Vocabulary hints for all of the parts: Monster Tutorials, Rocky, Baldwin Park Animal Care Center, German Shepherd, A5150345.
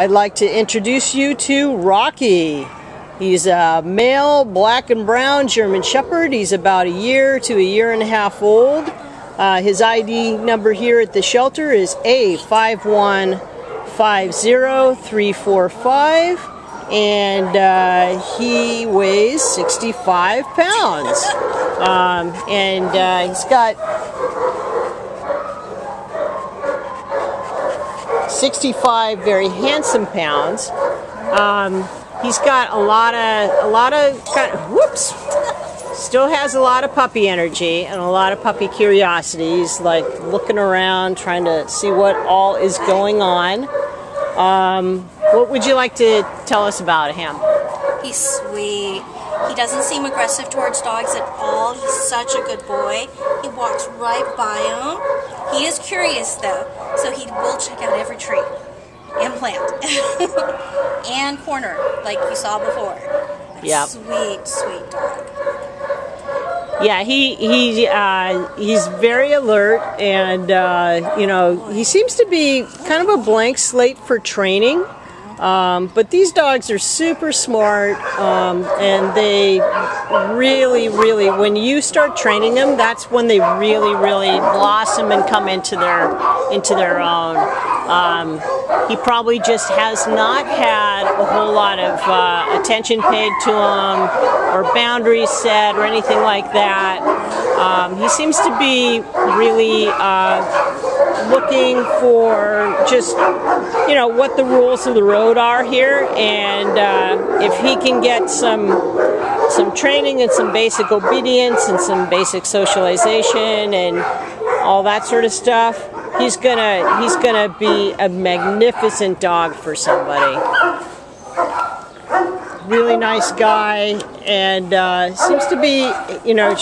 I'd like to introduce you to Rocky. He's a male, black and brown German Shepherd. He's about a year to a year and a half old. His ID number here at the shelter is A5150345. And he weighs 65 pounds. He's got 65 very handsome pounds. He's got still has a lot of puppy energy and a lot of puppy curiosities, like looking around, trying to see what all is going on. What would you like to tell us about him? He's sweet. He doesn't seem aggressive towards dogs at all. He's such a good boy. He walks right by him. He is curious though, so he will check out every tree and plant and corner, like you saw before. Yeah. Sweet, sweet dog. Yeah, he's very alert, and you know, he seems to be kind of a blank slate for training. But these dogs are super smart, and they really, when you start training them, that's when they really blossom and come into their own. He probably just has not had a whole lot of attention paid to him or boundaries set or anything like that. He seems to be really looking for just, you know, what the rules of the road are here, and if he can get some training and some basic obedience and some basic socialization and all that sort of stuff, he's gonna be a magnificent dog for somebody. Really nice guy, and seems to be, you know,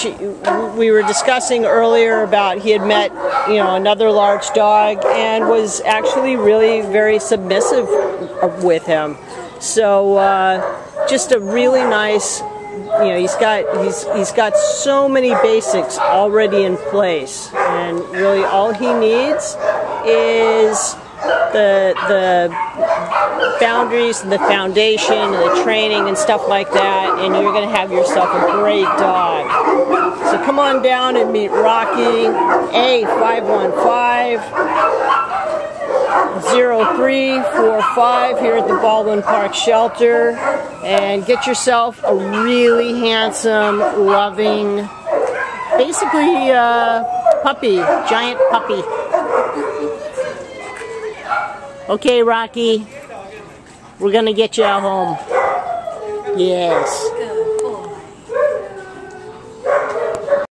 we were discussing earlier about he had met, you know, another large dog and was actually really very submissive with him. So just a really nice, you know, he's got so many basics already in place, and really all he needs is the boundaries and the foundation and the training and stuff like that, and you're going to have yourself a great dog. So come on down and meet Rocky, A5150345 here at the Baldwin Park Shelter, and get yourself a really handsome, loving, basically puppy, giant puppy. Okay, Rocky, we're gonna get you out home. Yes.